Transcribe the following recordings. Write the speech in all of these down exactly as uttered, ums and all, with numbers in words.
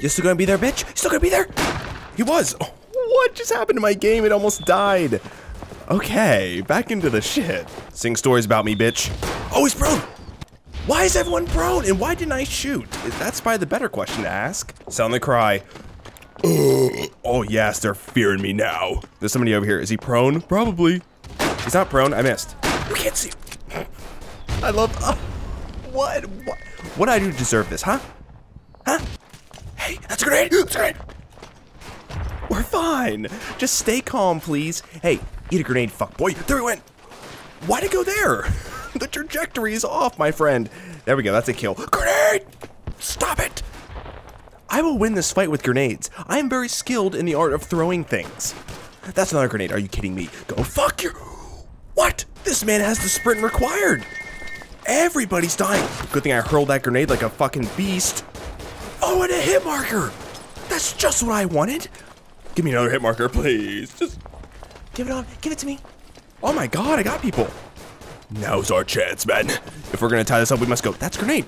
You still gonna be there, bitch? You still gonna be there? He was. Oh, what just happened to my game? It almost died. Okay, back into the shit. Sing stories about me, bitch. Oh, he's prone. Why is everyone prone? And why didn't I shoot? That's probably the better question to ask. Sound the cry. Oh, yes, they're fearing me now. There's somebody over here. Is he prone? Probably. He's not prone. I missed. You can't see. I love... Uh, what? What? What do I do to deserve this, huh? Huh? Hey, that's a grenade. That's a grenade. We're fine. Just stay calm, please. Hey, eat a grenade, fuck boy. There we went. Why'd it go there? The trajectory is off, my friend. There we go. That's a kill. Grenade! Stop it! I will win this fight with grenades. I am very skilled in the art of throwing things. That's not a grenade. Are you kidding me? Go fuck your... What? This man has the sprint required. Everybody's dying. Good thing I hurled that grenade like a fucking beast. Oh, and a hit marker. That's just what I wanted. Give me another hit marker, please. Just give it on. Give it to me. Oh my God, I got people. Now's our chance, man. If we're gonna tie this up, we must go. That's a grenade.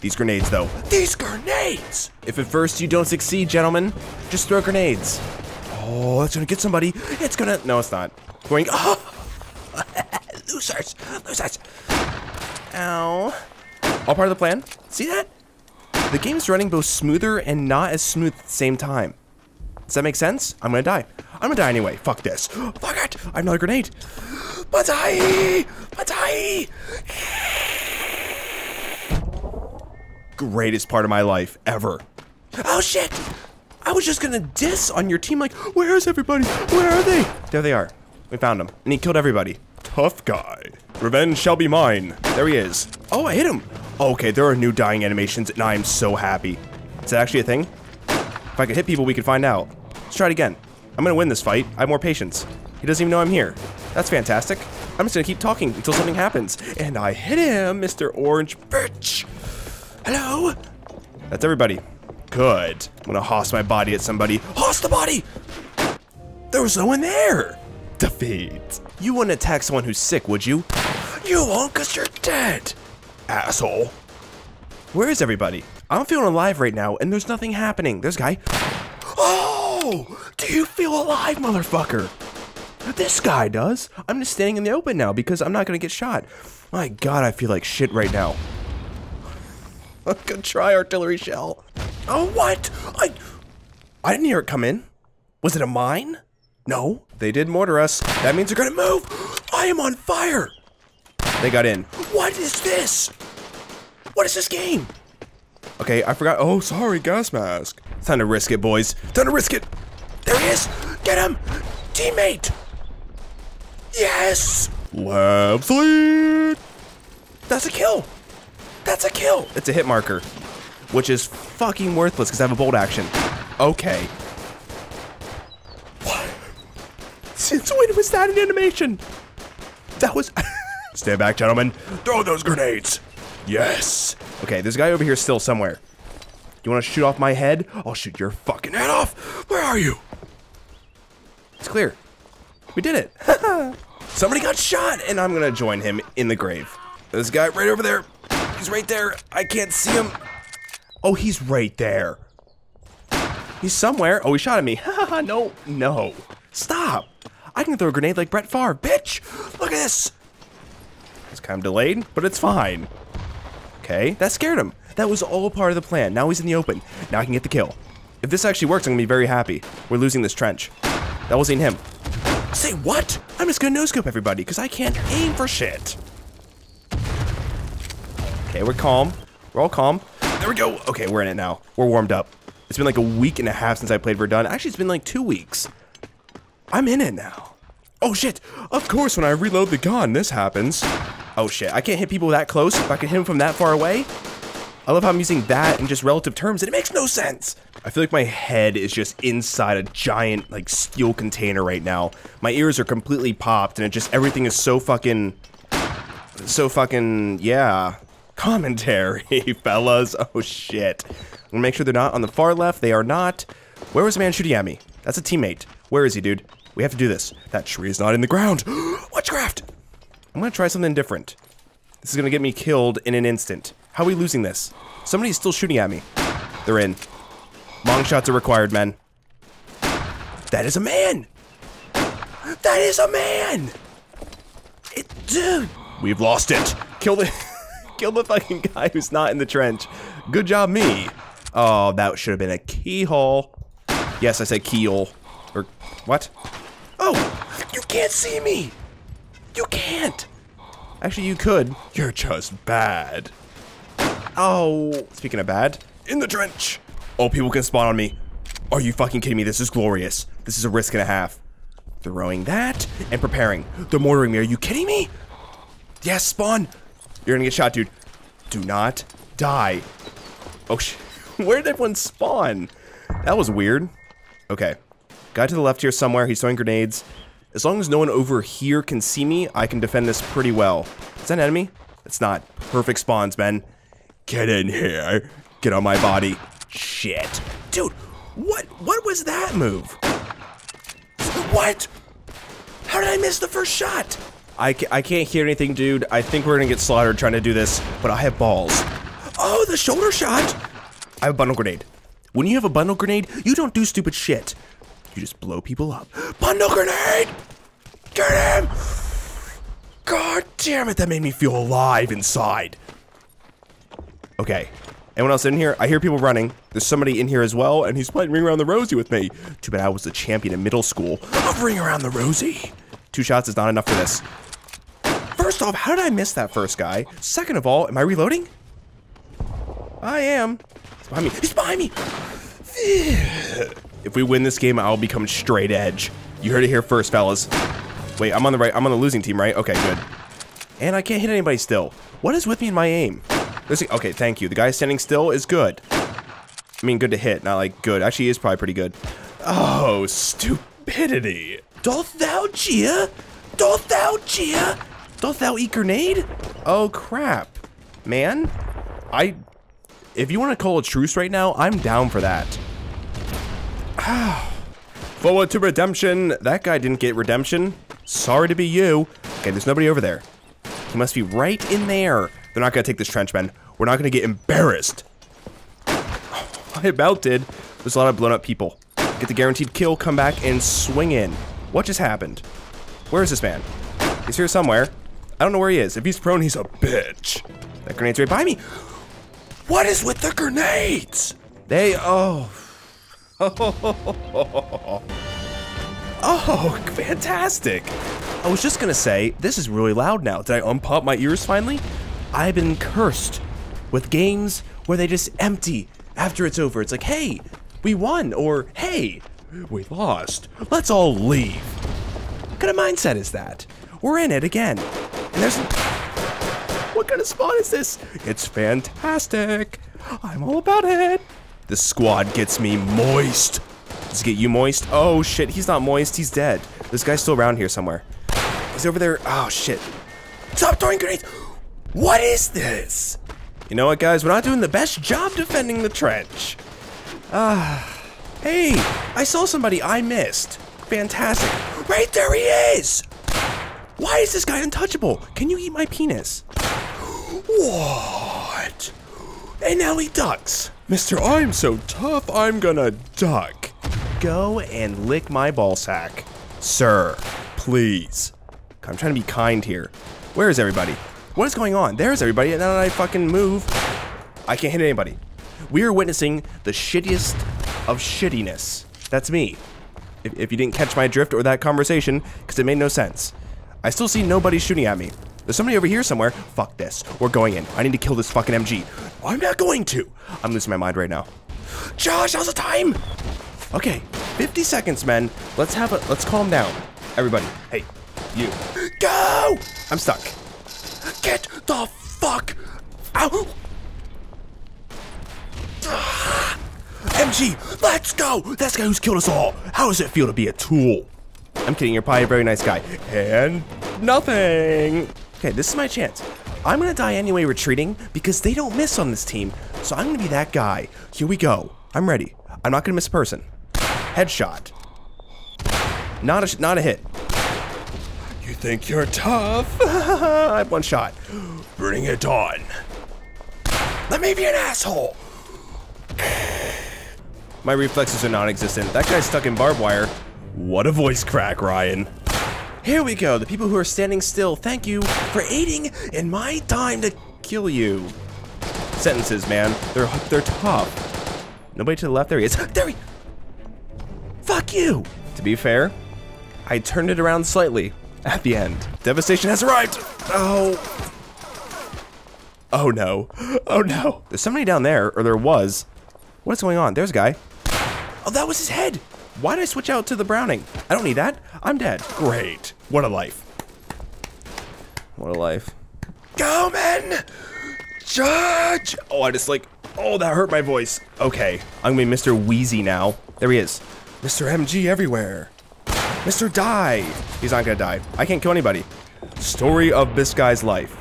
These grenades, though. These grenades! If at first you don't succeed, gentlemen, just throw grenades. Oh, that's gonna get somebody. It's gonna... No, it's not. Going... Oh! Losers! Losers! Ow. All part of the plan. See that? The game's running both smoother and not as smooth at the same time. Does that make sense? I'm gonna die. I'm gonna die anyway. Fuck this. Fuck it! I have another grenade. Batai! Batai! Greatest part of my life ever. Oh shit! I was just gonna diss on your team like, where is everybody? Where are they? There they are. We found him. And he killed everybody. Tough guy. Revenge shall be mine. There he is. Oh, I hit him. Okay, there are new dying animations and I am so happy. Is that actually a thing? If I could hit people, we could find out. Let's try it again. I'm gonna win this fight. I have more patience. He doesn't even know I'm here. That's fantastic. I'm just gonna keep talking until something happens. And I hit him, Mister Orange Birch. Hello? That's everybody. Good. I'm gonna hoss my body at somebody. Hoss the body! There was no one there! Defeat. You wouldn't attack someone who's sick, would you? You won't, cause you're dead! Asshole. Where is everybody? I'm feeling alive right now, and there's nothing happening. There's a guy. Oh! Do you feel alive, motherfucker? This guy does. I'm just standing in the open now, because I'm not gonna get shot. My God, I feel like shit right now. I'm gonna try artillery shell. Oh, what? I, I didn't hear it come in. Was it a mine? No. They did mortar us. That means they're gonna move. I am on fire. They got in. What is this? What is this game? Okay, I forgot. Oh, sorry, gas mask. It's time to risk it, boys. Time to risk it. There he is. Get him. Teammate. Yes. Left lead. That's a kill. That's a kill. It's a hit marker, which is fucking worthless because I have a bolt action. Okay. What? Since when was that an animation? That was... Stay back, gentlemen. Throw those grenades. Yes. Okay, there's a guy over here still somewhere. You want to shoot off my head? I'll shoot your fucking head off. Where are you? It's clear. We did it. Somebody got shot, and I'm going to join him in the grave. This guy right over there. He's right there. I can't see him. Oh, he's right there. He's somewhere. Oh, he shot at me. No, no. Stop. I can throw a grenade like Brett Favre. Bitch, look at this. It's kind of delayed, but it's fine. Okay, that scared him. That was all part of the plan. Now he's in the open. Now I can get the kill. If this actually works, I'm going to be very happy. We're losing this trench. That wasn't him. Say what? I'm just going to no-scope everybody because I can't aim for shit. Okay, we're calm. We're all calm. There we go. Okay, we're in it now. We're warmed up. It's been like a week and a half since I played Verdun. Actually, it's been like two weeks. I'm in it now. Oh, shit. Of course, when I reload the gun, this happens. Oh, shit. I can't hit people that close. If I can hit them from that far away. I love how I'm using that in just relative terms, and it makes no sense. I feel like my head is just inside a giant, like, steel container right now. My ears are completely popped, and it just, everything is so fucking, so fucking, yeah. Commentary, fellas. Oh, shit. I'm gonna make sure they're not on the far left. They are not. Where was the man shooting at me? That's a teammate. Where is he, dude? We have to do this. That tree is not in the ground. Witchcraft! I'm gonna try something different. This is gonna get me killed in an instant. How are we losing this? Somebody's still shooting at me. They're in. Long shots are required, men. That is a man! That is a man! It, dude! We've lost it! Kill the- kill the fucking guy who's not in the trench. Good job, me. Oh, that should have been a keyhole. Yes, I said keyhole. Or, what? Oh! You can't see me! You can't! Actually, you could. You're just bad. Oh, speaking of bad, in the trench! Oh, people can spawn on me. Are you fucking kidding me? This is glorious. This is a risk and a half. Throwing that and preparing. They're mortaring me. Are you kidding me? Yes, spawn. You're gonna get shot, dude. Do not die. Oh, sh where did everyone spawn? That was weird. Okay. Guy to the left here somewhere. He's throwing grenades. As long as no one over here can see me, I can defend this pretty well. Is that an enemy? It's not. Perfect spawns, men. Get in here. Get on my body. Shit. Dude. What? What was that move? What? How did I miss the first shot? I, ca I can't hear anything, dude. I think we're gonna get slaughtered trying to do this, but I have balls. Oh, the shoulder shot! I have a bundle grenade. When you have a bundle grenade, you don't do stupid shit. You just blow people up. Bundle grenade! Get him! God damn it, that made me feel alive inside. Okay. Anyone else in here? I hear people running. There's somebody in here as well, and he's playing Ring Around the Rosie with me. Too bad I was the champion in middle school of Ring Around the Rosie. Two shots is not enough for this. First off, how did I miss that first guy? Second of all, am I reloading? I am. He's behind me. He's behind me. If we win this game, I'll become straight edge. You heard it here first, fellas. Wait, I'm on the right. I'm on the losing team, right? Okay, good. And I can't hit anybody still. What is with me in my aim? Okay, thank you. The guy standing still is good. I mean, good to hit, not like good. Actually, he is probably pretty good. Oh, stupidity. Doth thou jeer? Doth thou jeer? Doth thou eat grenade? Oh, crap. Man, I... If you want to call a truce right now, I'm down for that. Forward to redemption. That guy didn't get redemption. Sorry to be you. Okay, there's nobody over there. He must be right in there. They're not going to take this trench, man. We're not going to get embarrassed. Oh, I about did. There's a lot of blown up people. Get the guaranteed kill, come back, and swing in. What just happened? Where is this man? He's here somewhere. I don't know where he is. If he's prone, he's a bitch. That grenade's right by me. What is with the grenades? They, oh. Oh, oh, oh, oh, oh. oh fantastic. I was just going to say, this is really loud now. Did I unpop my ears finally? I've been cursed with games where they just empty after it's over. It's like, hey, we won, or hey, we lost. Let's all leave. What kind of mindset is that? We're in it again. And there's... What kind of spawn is this? It's fantastic. I'm all about it. This squad gets me moist. Does it get you moist? Oh, shit, he's not moist. He's dead. This guy's still around here somewhere. He's over there. Oh, shit. Stop throwing grenades. What is this? You know what, guys? We're not doing the best job defending the trench. Ah. Uh, hey, I saw somebody I missed. Fantastic. Right there he is! Why is this guy untouchable? Can you eat my penis? What? And now he ducks. Mister, I'm so tough, I'm gonna duck. Go and lick my ballsack. Sir, please. I'm trying to be kind here. Where is everybody? What is going on? There's everybody, and now that I fucking move, I can't hit anybody. We are witnessing the shittiest of shittiness. That's me. If, if you didn't catch my drift or that conversation, because it made no sense. I still see nobody shooting at me. There's somebody over here somewhere. Fuck this. We're going in. I need to kill this fucking M G. I'm not going to. I'm losing my mind right now. Josh, how's the time? Okay, fifty seconds, men. Let's have a, let's calm down. Everybody, hey, you. Go! I'm stuck. Get the fuck out! Ah, M G, let's go! That's the guy who's killed us all. How does it feel to be a tool? I'm kidding, you're probably a very nice guy. And nothing. Okay, this is my chance. I'm gonna die anyway retreating because they don't miss on this team. So I'm gonna be that guy. Here we go. I'm ready. I'm not gonna miss a person. Headshot. Not a, not a hit. You think you're tough? I have one shot. Bring it on. Let me be an asshole. My reflexes are non-existent. That guy's stuck in barbed wire. What a voice crack, Ryan. Here we go, the people who are standing still, thank you for aiding in my time to kill you. Sentences, man. They're they're tough. Nobody to the left, there he is. There he... Fuck you! To be fair, I turned it around slightly at the end. Devastation has arrived! Oh... Oh no. Oh no. There's somebody down there, or there was. What's going on? There's a guy. Oh, that was his head! Why did I switch out to the Browning? I don't need that. I'm dead. Great. What a life. What a life. Go, men! Judge! Oh, I just like... Oh, that hurt my voice. Okay. I'm gonna be Mister Wheezy now. There he is. Mister M G everywhere. Mister Die! He's not gonna die. I can't kill anybody. Story of this guy's life.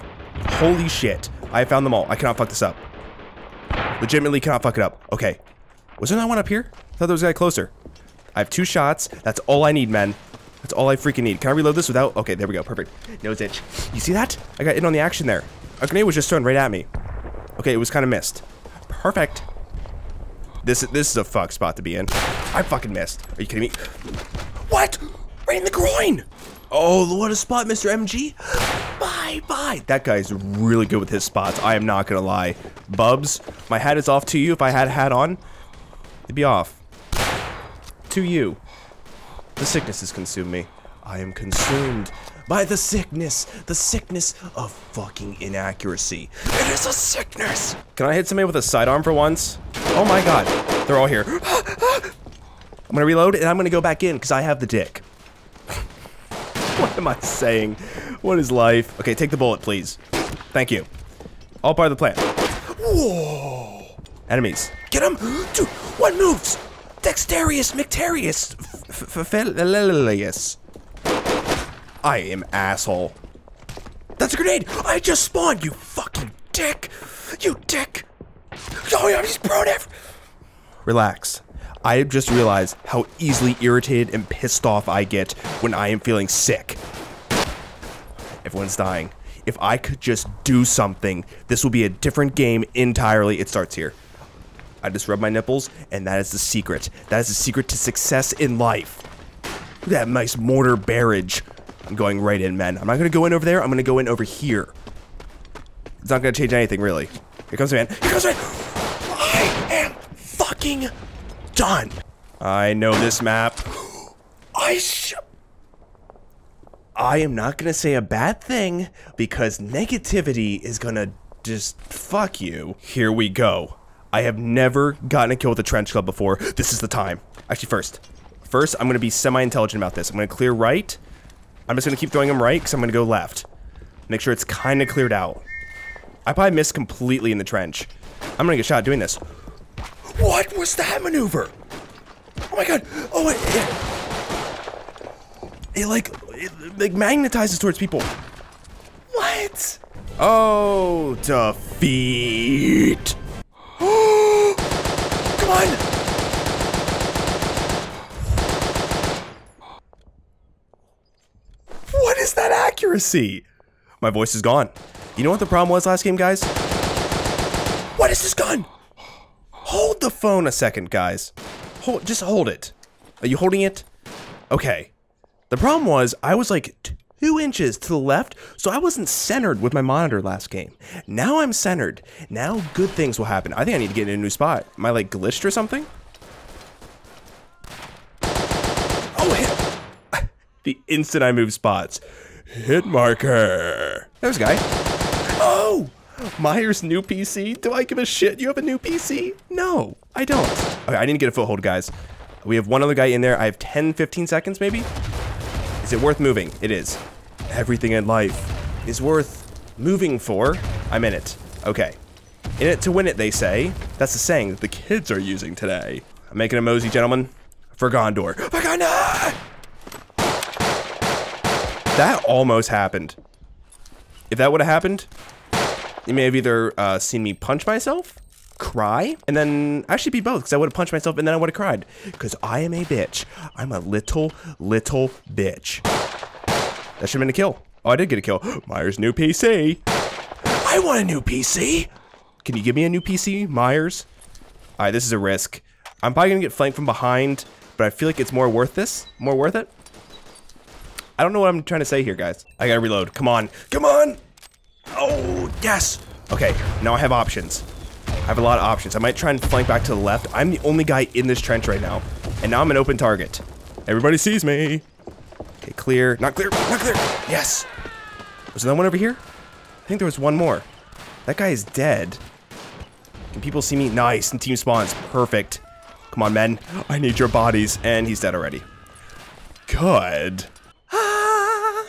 Holy shit. I found them all. I cannot fuck this up. Legitimately cannot fuck it up. Okay. Was there not one up here? I thought there was a guy closer. I have two shots. That's all I need, men. That's all I freaking need. Can I reload this without? Okay, there we go. Perfect. Nose itch. You see that? I got in on the action there. A grenade was just thrown right at me. Okay, it was kind of missed. Perfect. This this is a fuck spot to be in. I fucking missed. Are you kidding me? What? Right in the groin. Oh, what a spot, Mister M G. Bye bye. That guy's really good with his spots. I am not gonna lie. Bubs, my hat is off to you. If I had a hat on, it'd be off. To you. The sickness has consumed me. I am consumed by the sickness. The sickness of fucking inaccuracy. It is a sickness! Can I hit somebody with a sidearm for once? Oh my god. They're all here. I'm gonna reload and I'm gonna go back in because I have the dick. What am I saying? What is life? Okay, take the bullet, please. Thank you. All part of the plan. Whoa! Enemies. Get him! Dude, what moves? Dexterious, McTerious, Felilius. I am asshole. That's a grenade! I just spawned, you fucking dick! You dick! Oh, yeah, I'm just prone every- Relax. I have just realized how easily irritated and pissed off I get when I am feeling sick. Everyone's dying. If I could just do something, this will be a different game entirely. It starts here. I just rub my nipples, and that is the secret. That is the secret to success in life. Look at that nice mortar barrage. I'm going right in, men. I'm not gonna go in over there, I'm gonna go in over here. It's not gonna change anything, really. Here comes the man. Here comes the man! I am fucking done! I know this map. I sh- I am not gonna say a bad thing, because negativity is gonna just fuck you. Here we go. I have never gotten a kill with a trench club before. This is the time. Actually, first. First, I'm going to be semi-intelligent about this. I'm going to clear right. I'm just going to keep throwing them right, because I'm going to go left. Make sure it's kind of cleared out. I probably missed completely in the trench. I'm going to get shot doing this. What was that maneuver? Oh my god. Oh, it... It, it like, it, like magnetizes towards people. What? Oh, defeat. Come on! What is that accuracy? My voice is gone. You know what the problem was last game, guys? What is this gun? Hold the phone a second, guys. Hold, just hold it. Are you holding it? Okay. The problem was, I was like two inches to the left, so I wasn't centered with my monitor last game. Now I'm centered. Now good things will happen. I think I need to get in a new spot. Am I like glitched or something? Oh, hit. The instant I move spots. Hit marker. There's a guy. Oh, Myers' new P C. Do I give a shit? You have a new P C? No, I don't. Okay, I need to get a foothold, guys. We have one other guy in there. I have ten, fifteen seconds maybe. Is it worth moving? It is. Everything in life is worth moving for. I'm in it. Okay. In it to win it, they say. That's the saying that the kids are using today. I'm making a mosey, gentlemen. For Gondor. For Gondor! That almost happened. If that would have happened, you may have either uh, seen me punch myself, cry, and then actually be both, because I would have punched myself and then I would have cried, because I am a bitch. I'm a little little bitch. That should have been a kill. Oh, I did get a kill. Myers' new P C. I want a new P C. Can you give me a new P C, Myers? All right, this is a risk. I'm probably going to get flanked from behind, but I feel like it's more worth this. More worth it. I don't know what I'm trying to say here, guys. I got to reload. Come on. Come on. Oh, yes. Okay, now I have options. I have a lot of options. I might try and flank back to the left. I'm the only guy in this trench right now. And now I'm an open target. Everybody sees me. Okay, clear. Not clear. Not clear. Yes. Was there one over here? I think there was one more. That guy is dead. Can people see me? Nice. And team spawns. Perfect. Come on, men. I need your bodies. And he's dead already. Good. Ah.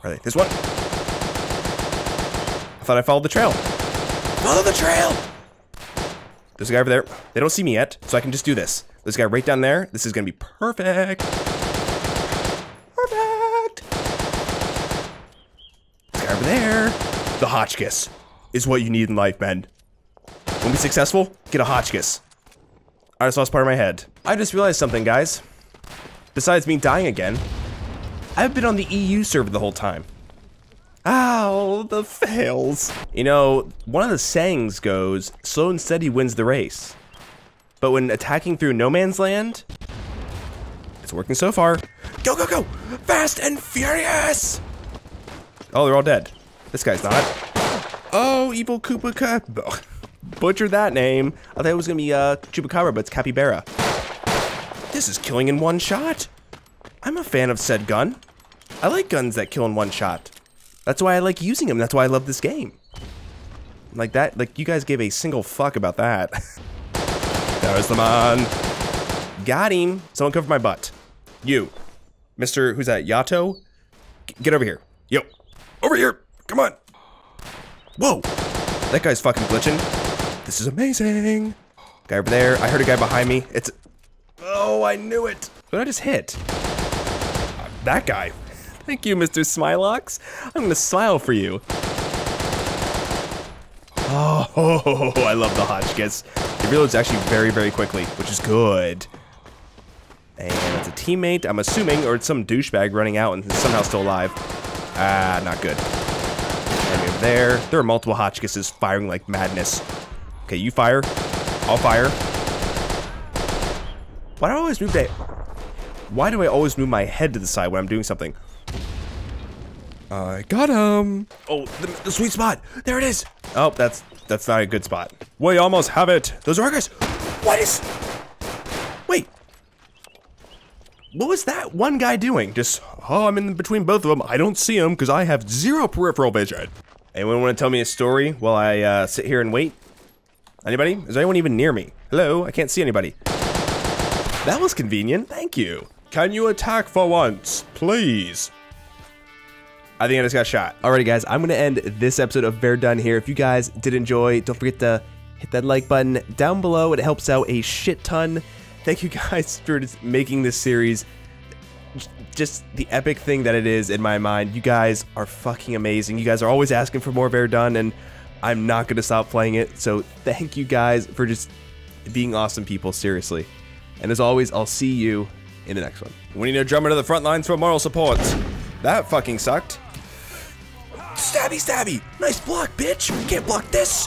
Where are they? There's one. I thought I followed the trail. Follow the trail. There's a guy over there. They don't see me yet, so I can just do this. This guy right down there. This is going to be perfect. Perfect. This guy over there. The Hotchkiss is what you need in life, men. Want to be successful? Get a Hotchkiss. I just lost part of my head. I just realized something, guys. Besides me dying again, I've been on the E U server the whole time. Ow, the fails. You know, one of the sayings goes, slow and steady wins the race. But when attacking through no man's land, it's working so far. Go, go, go! Fast and furious! Oh, they're all dead. This guy's not. Oh, evil Koopa. Butchered that name. I thought it was going to be uh, Chupacabra, but it's Capybara. This is killing in one shot. I'm a fan of said gun. I like guns that kill in one shot. That's why I like using them. That's why I love this game. Like that, like you guys gave a single fuck about that. There's the man. Got him. Someone cover my butt. You. Mister, who's that? Yato? G get over here. Yo. Over here. Come on. Whoa. That guy's fucking glitching. This is amazing. Guy over there. I heard a guy behind me. It's... Oh, I knew it. What did I just hit? Uh, that guy. Thank you, Mister Smilox. I'm going to smile for you. Oh, oh, oh, oh, I love the Hotchkiss. It reloads actually very, very quickly, which is good. And it's a teammate, I'm assuming, or it's some douchebag running out and is somehow still alive. Ah, not good. And over there. There are multiple Hotchkisses firing like madness. Okay, you fire. I'll fire. Why do I always move that? Why do I always move my head to the side when I'm doing something? I got him. Oh, the, the sweet spot. There it is. Oh, that's that's not a good spot. We almost have it. Those are guys. What is... Wait. What was that one guy doing? Just, oh, I'm in between both of them. I don't see him because I have zero peripheral vision. Anyone want to tell me a story while I uh, sit here and wait? Anybody? Is anyone even near me? Hello? I can't see anybody. That was convenient. Thank you. Can you attack for once, please? I think I just got shot. Alrighty guys, I'm gonna end this episode of Verdun here. If you guys did enjoy, don't forget to hit that like button down below. It helps out a shit ton. Thank you guys for making this series just the epic thing that it is in my mind. You guys are fucking amazing. You guys are always asking for more Verdun, and I'm not gonna stop playing it. So thank you guys for just being awesome people, seriously. And as always, I'll see you in the next one. We need a drummer to the front lines for moral support. That fucking sucked. Stabby, stabby! Nice block, bitch! Can't block this!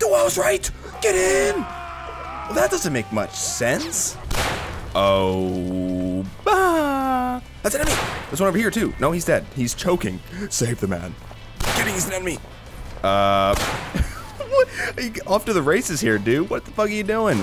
Do I was right! Get in! Well, that doesn't make much sense. Oh... Bah. That's an enemy! There's one over here, too. No, he's dead. He's choking. Save the man. Kidding, he's an enemy! Uh... Off to the races here, dude. What the fuck are you doing?